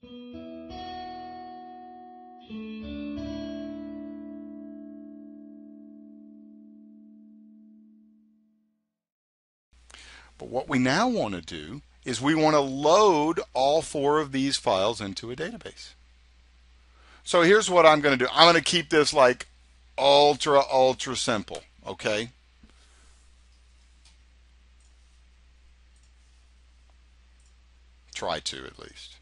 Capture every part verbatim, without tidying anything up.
But what we now want to do is we want to load all four of these files into a database. So here's what I'm going to do. I'm going to keep this like ultra, ultra simple, okay? Try to, at least.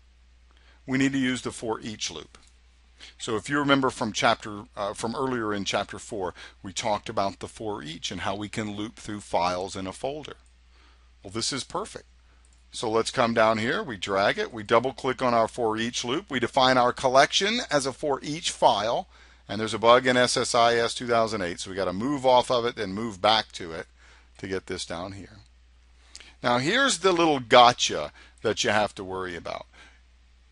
We need to use the for each loop. So if you remember from chapter uh, from earlier in chapter four, we talked about the for each and how we can loop through files in a folder. Well, this is perfect. So let's come down here, we drag it, we double click on our for each loop, we define our collection as a for each file, and there's a bug in S S I S two thousand eight, so we got to move off of it and move back to it to get this down here. Now here's the little gotcha that you have to worry about.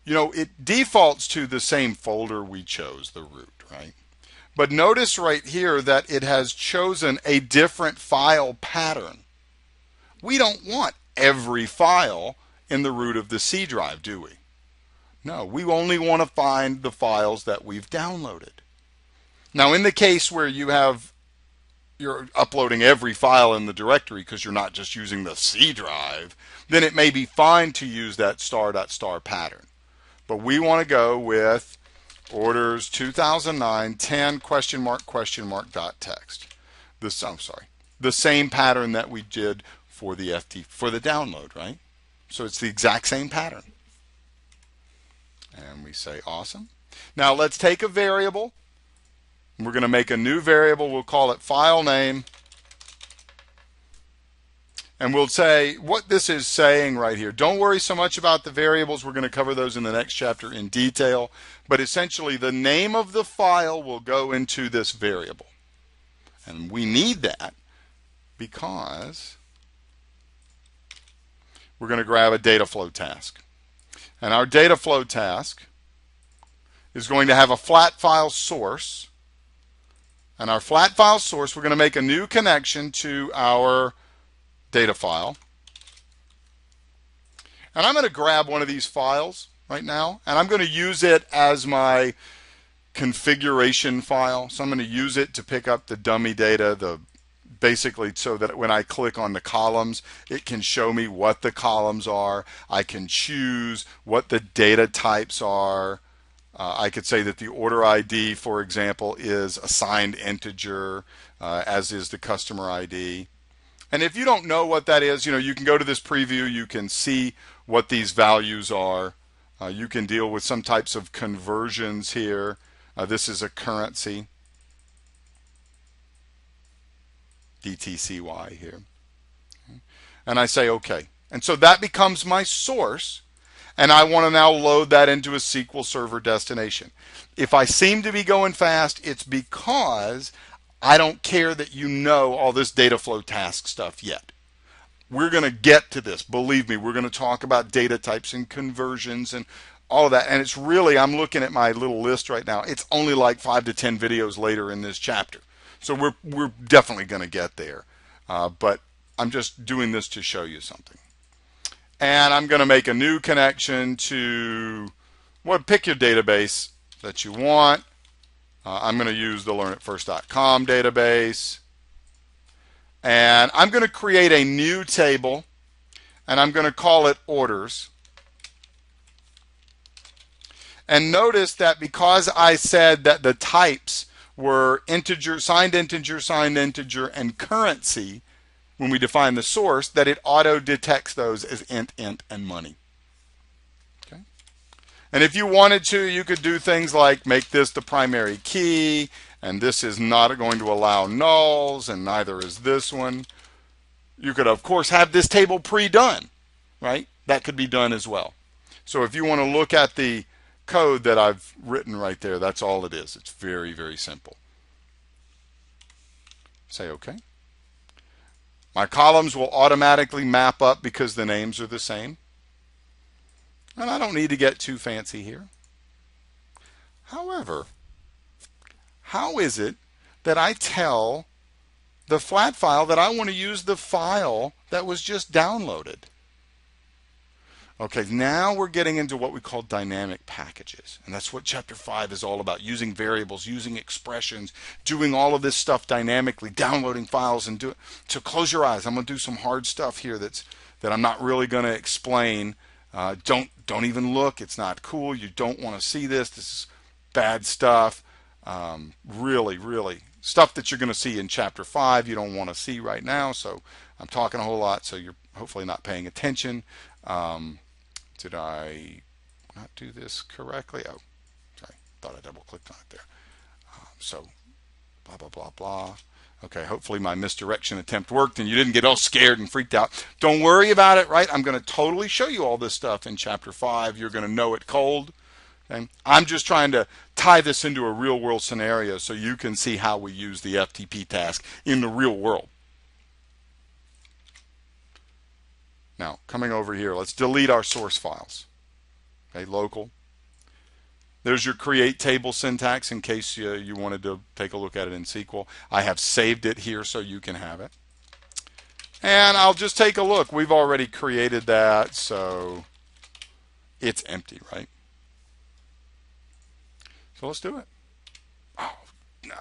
You know, it defaults to the same folder we chose, the root, right? But notice right here that it has chosen a different file pattern. We don't want every file in the root of the C drive, do we? No, we only want to find the files that we've downloaded. Now, in the case where you have, you're uploading every file in the directory because you're not just using the C drive, then it may be fine to use that star dot star pattern. But we want to go with orders two thousand nine, ten, question mark, question mark, dot text. This, I'm sorry, the same pattern that we did for the F T P, for the download, right? So it's the exact same pattern. And we say awesome. Now let's take a variable. We're going to make a new variable. We'll call it file name. And we'll say what this is saying right here. Don't worry so much about the variables. We're going to cover those in the next chapter in detail. But essentially, the name of the file will go into this variable. And we need that because we're going to grab a data flow task. And our data flow task is going to have a flat file source. And our flat file source, we're going to make a new connection to our data file, and I'm going to grab one of these files right now, and I'm going to use it as my configuration file. So I'm going to use it to pick up the dummy data, the basically so that when I click on the columns, it can show me what the columns are. I can choose what the data types are. Uh, I could say that the order I D, for example, is assigned integer, uh, as is the customer I D. And if you don't know what that is, you know, you can go to this preview, you can see what these values are. Uh, you can deal with some types of conversions here. Uh, this is a currency, D T C Y here. Okay. And I say okay. And so that becomes my source, and I want to now load that into a S Q L Server destination. If I seem to be going fast, it's because I don't care that you know all this data flow task stuff yet. We're going to get to this. Believe me, we're going to talk about data types and conversions and all of that. And it's really, I'm looking at my little list right now. It's only like five to ten videos later in this chapter. So we're, we're definitely going to get there. Uh, but I'm just doing this to show you something. And I'm going to make a new connection to, well, pick your database that you want. Uh, I'm going to use the Learn It First dot com database, and I'm going to create a new table, and I'm going to call it orders. And notice that because I said that the types were integer, signed integer, signed integer, and currency, when we define the source, that it auto-detects those as int, int, and money. And if you wanted to, you could do things like make this the primary key, and this is not going to allow nulls, and neither is this one. You could, of course, have this table pre-done, right? That could be done as well. So if you want to look at the code that I've written right there, that's all it is. It's very, very simple. Say OK. My columns will automatically map up because the names are the same. And I don't need to get too fancy here. However, how is it that I tell the flat file that I want to use the file that was just downloaded? Okay, now we're getting into what we call dynamic packages, and that's what chapter five is all about, using variables, using expressions, doing all of this stuff dynamically, downloading files and do it. So close your eyes. I'm going to do some hard stuff here that's that I'm not really going to explain. Uh, don't don't even look. It's not cool. You don't want to see this. This is bad stuff. Um, really, really stuff that you're going to see in chapter five you don't want to see right now. So I'm talking a whole lot, so you're hopefully not paying attention. Um, Did I not do this correctly? Oh, sorry. Thought I double-clicked on it there. Um, so, blah, blah, blah, blah. Okay, hopefully my misdirection attempt worked and you didn't get all scared and freaked out. Don't worry about it, right? I'm going to totally show you all this stuff in Chapter five. You're going to know it cold. Okay? I'm just trying to tie this into a real-world scenario so you can see how we use the F T P task in the real world. Now, coming over here, let's delete our source files. Okay, local. There's your create table syntax in case you, you wanted to take a look at it in S Q L. I have saved it here so you can have it. And I'll just take a look. We've already created that, so it's empty, right? So let's do it. Oh, no.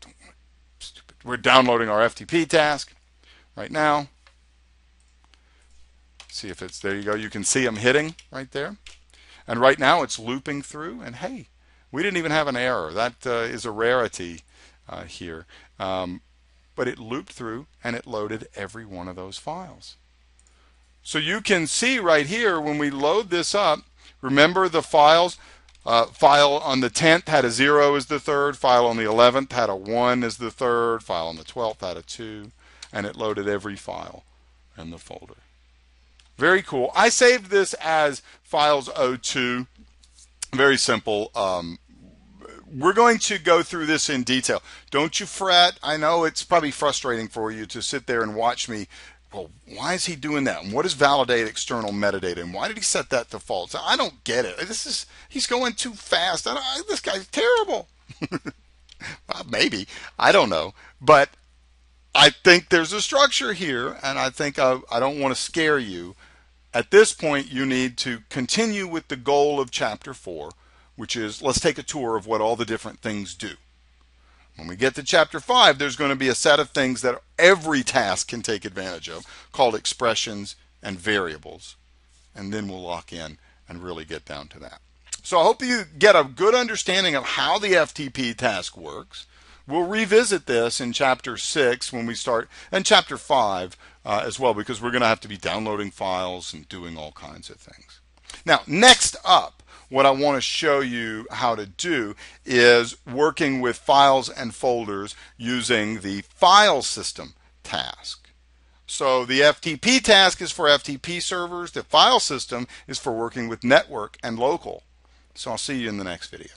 Don't want it. Stupid. We're downloading our F T P task right now. See if it's there. You go. You can see them hitting right there, and right now it's looping through. And hey, we didn't even have an error. That uh, is a rarity uh, here, um, but it looped through and it loaded every one of those files. So you can see right here when we load this up. Remember the files. Uh, file on the tenth had a zero as the third. File on the eleventh had a one as the third. File on the twelfth had a two, and it loaded every file in the folder. Very cool. I saved this as files oh two. Very simple. Um, we're going to go through this in detail. Don't you fret. I know it's probably frustrating for you to sit there and watch me. Well, why is he doing that? And what is validate external metadata? And why did he set that to false? I don't get it. This is he's going too fast. I I, this guy's terrible. Well, maybe. I don't know. But I think there's a structure here, and I think I, I don't want to scare you. At this point, you need to continue with the goal of Chapter four, which is let's take a tour of what all the different things do. When we get to Chapter five, there's going to be a set of things that every task can take advantage of called expressions and variables. And then we'll lock in and really get down to that. So I hope you get a good understanding of how the F T P task works. We'll revisit this in Chapter six when we start, and Chapter five uh, as well, because we're going to have to be downloading files and doing all kinds of things. Now, next up, what I want to show you how to do is working with files and folders using the file system task. So the F T P task is for F T P servers. The file system is for working with network and local. So I'll see you in the next video.